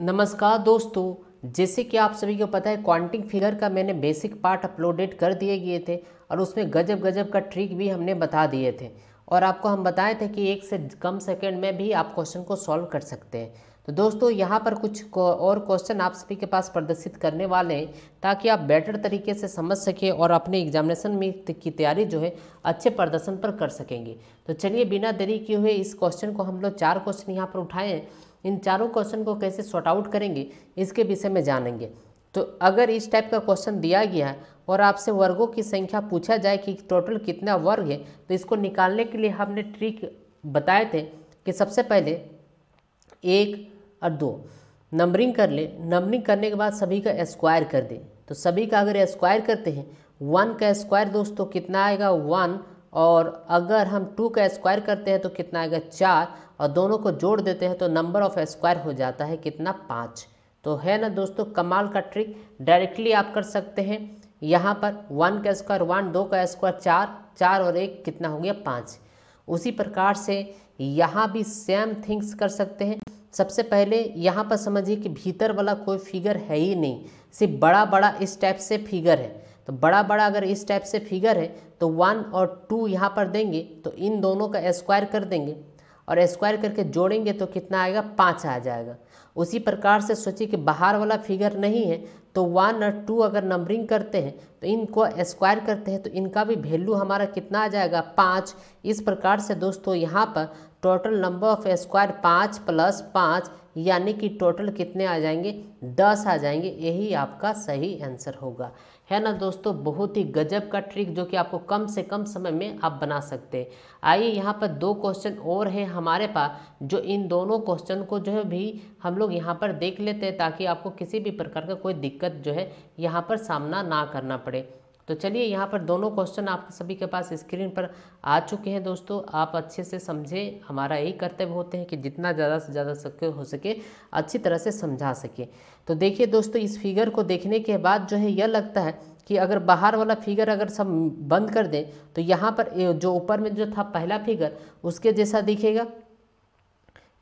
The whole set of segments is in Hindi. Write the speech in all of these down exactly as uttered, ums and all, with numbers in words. नमस्कार दोस्तों, जैसे कि आप सभी को पता है क्वांटिक फिगर का मैंने बेसिक पार्ट अपलोडेड कर दिए गए थे और उसमें गजब गजब का ट्रिक भी हमने बता दिए थे और आपको हम बताए थे कि एक से कम सेकंड में भी आप क्वेश्चन को सॉल्व कर सकते हैं। तो दोस्तों यहाँ पर कुछ और क्वेश्चन आप सभी के पास प्रदर्शित करने वाले हैं ताकि आप बेटर तरीके से समझ सकें और अपने एग्जामिनेशन में की तैयारी जो है अच्छे प्रदर्शन पर कर सकेंगे। तो चलिए बिना देरी किए हुए इस क्वेश्चन को हम लोग चार क्वेश्चन यहाँ पर उठाए हैं। इन चारों क्वेश्चन को कैसे सॉर्ट आउट करेंगे इसके विषय में जानेंगे। तो अगर इस टाइप का क्वेश्चन दिया गया है और आपसे वर्गों की संख्या पूछा जाए कि टोटल कितना वर्ग है, तो इसको निकालने के लिए हमने ट्रिक बताए थे कि सबसे पहले एक और दो नंबरिंग कर ले। नंबरिंग करने के बाद सभी का स्क्वायर कर दें। तो सभी का अगर स्क्वायर करते हैं, वन का स्क्वायर दोस्तों कितना आएगा, वन। और अगर हम टू का स्क्वायर करते हैं तो कितना आएगा, चार। और दोनों को जोड़ देते हैं तो नंबर ऑफ स्क्वायर हो जाता है कितना, पाँच। तो है ना दोस्तों कमाल का ट्रिक, डायरेक्टली आप कर सकते हैं। यहाँ पर वन का स्क्वायर वन, दो का स्क्वायर चार, चार और एक कितना हो गया, पाँच। उसी प्रकार से यहाँ भी सेम थिंग्स कर सकते हैं। सबसे पहले यहाँ पर समझिए कि भीतर वाला कोई फिगर है ही नहीं, सिर्फ बड़ा बड़ा इस टाइप से फिगर है। तो बड़ा बड़ा अगर इस टाइप से फिगर है तो वन और टू यहाँ पर देंगे तो इन दोनों का स्क्वायर कर देंगे और स्क्वायर करके जोड़ेंगे तो कितना आएगा, पाँच आ जाएगा। उसी प्रकार से सोचिए कि बाहर वाला फिगर नहीं है तो वन और टू अगर नंबरिंग करते हैं तो इनको स्क्वायर करते हैं तो इनका भी वैल्यू हमारा कितना आ जाएगा, पाँच। इस प्रकार से दोस्तों यहाँ पर टोटल नंबर ऑफ स्क्वायर पाँच प्लस पाँच, यानी कि टोटल कितने आ जाएंगे, दस आ जाएंगे। यही आपका सही आंसर होगा। है ना दोस्तों, बहुत ही गजब का ट्रिक जो कि आपको कम से कम समय में आप बना सकते हैं। आइए यहाँ पर दो क्वेश्चन और हैं हमारे पास, जो इन दोनों क्वेश्चन को जो है भी हम लोग यहाँ पर देख लेते हैं ताकि आपको किसी भी प्रकार का कोई दिक्कत जो है यहाँ पर सामना ना करना पड़े। तो चलिए यहाँ पर दोनों क्वेश्चन आपके सभी के पास स्क्रीन पर आ चुके हैं। दोस्तों आप अच्छे से समझें, हमारा यही कर्तव्य होते हैं कि जितना ज़्यादा से ज़्यादा सके हो सके अच्छी तरह से समझा सके। तो देखिए दोस्तों, इस फिगर को देखने के बाद जो है यह लगता है कि अगर बाहर वाला फिगर अगर सब बंद कर दें तो यहाँ पर जो ऊपर में जो था पहला फिगर उसके जैसा दिखेगा।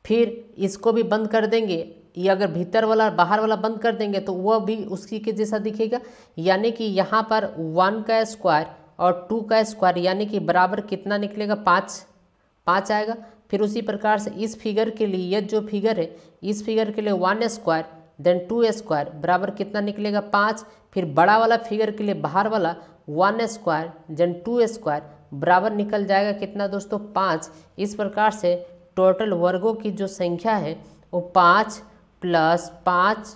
फिर इसको भी बंद कर देंगे, ये अगर भीतर वाला बाहर वाला बंद कर देंगे तो वह भी उसकी के जैसा दिखेगा। यानी कि यहाँ पर वन का स्क्वायर और टू का स्क्वायर यानी कि बराबर कितना निकलेगा, पाँच, पाँच आएगा। फिर उसी प्रकार से इस फिगर के लिए, यह जो फिगर है इस फिगर के लिए one square then two square बराबर कितना निकलेगा, पाँच। फिर बड़ा वाला फिगर के लिए बाहर वाला one square then two square बराबर निकल जाएगा कितना दोस्तों, पाँच। इस प्रकार से टोटल वर्गों की जो संख्या है वो पाँच प्लस पाँच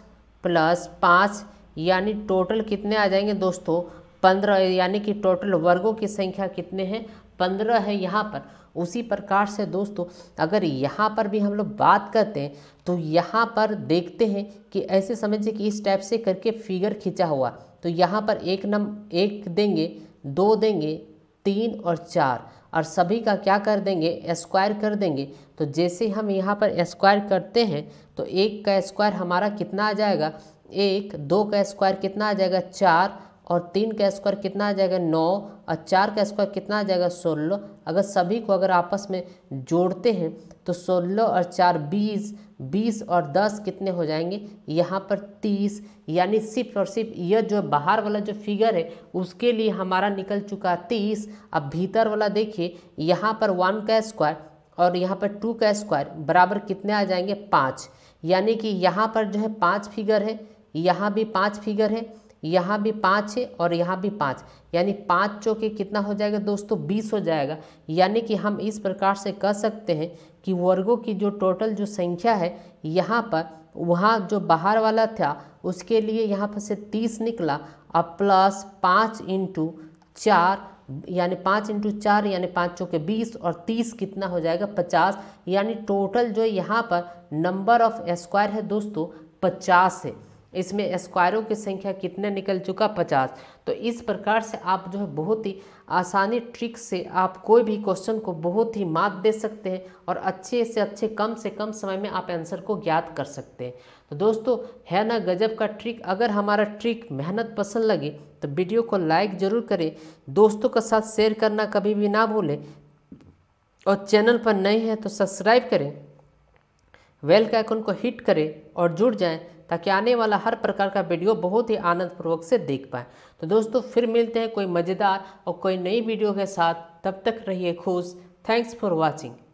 प्लस पाँच, यानी टोटल कितने आ जाएंगे दोस्तों, पंद्रह। यानी कि टोटल वर्गों की संख्या कितने हैं, पंद्रह है यहाँ पर। उसी प्रकार से दोस्तों अगर यहाँ पर भी हम लोग बात करते हैं तो यहाँ पर देखते हैं कि ऐसे समझिए कि इस टाइप से करके फिगर खींचा हुआ। तो यहाँ पर एक नंबर एक देंगे, दो देंगे, तीन और चार, और सभी का क्या कर देंगे, स्क्वायर कर देंगे। तो जैसे हम यहाँ पर स्क्वायर करते हैं तो एक का स्क्वायर हमारा कितना आ जाएगा, एक। दो का स्क्वायर कितना आ जाएगा, चार। और तीन का स्क्वायर कितना आ जाएगा, नौ। और चार का स्क्वायर कितना आ जाएगा, सोलह। अगर सभी को अगर आपस में जोड़ते हैं तो सोलह और चार बीस, बीस और दस कितने हो जाएंगे यहाँ पर, तीस। यानी सिर्फ और सिर्फ यह जो बाहर वाला जो फिगर है उसके लिए हमारा निकल चुका तीस। अब भीतर वाला देखिए, यहाँ पर वन का स्क्वायर और यहाँ पर टू का स्क्वायर बराबर कितने आ जाएंगे, पाँच। यानी कि यहाँ पर जो है पाँच फिगर है, यहाँ भी पाँच फिगर है, यहाँ भी पाँच है और यहाँ भी पाँच। यानी पाँच चौके कितना हो जाएगा दोस्तों, बीस हो जाएगा। यानी कि हम इस प्रकार से कह सकते हैं कि वर्गों की जो टोटल जो संख्या है यहाँ पर, वहाँ जो बाहर वाला था उसके लिए यहाँ पर से तीस निकला और प्लस पाँच इंटू चार, यानी पाँच इंटू चार यानी पाँच चौके बीस, और तीस कितना हो जाएगा, पचास। यानी टोटल जो यहाँ पर नंबर ऑफ स्क्वायर है दोस्तों पचास है। इसमें स्क्वायरों की संख्या कितने निकल चुका, पचास। तो इस प्रकार से आप जो है बहुत ही आसानी ट्रिक से आप कोई भी क्वेश्चन को बहुत ही मात दे सकते हैं और अच्छे से अच्छे कम से कम समय में आप आंसर को ज्ञात कर सकते हैं। तो दोस्तों है ना गजब का ट्रिक। अगर हमारा ट्रिक मेहनत पसंद लगे तो वीडियो को लाइक ज़रूर करें, दोस्तों के साथ शेयर करना कभी भी ना भूलें, और चैनल पर नए हैं तो सब्सक्राइब करें। बेल के आइकन को हिट करें और जुड़ जाएं ताकि आने वाला हर प्रकार का वीडियो बहुत ही आनंदपूर्वक से देख पाएँ। तो दोस्तों फिर मिलते हैं कोई मज़ेदार और कोई नई वीडियो के साथ। तब तक रहिए खुश। Thanks for watching.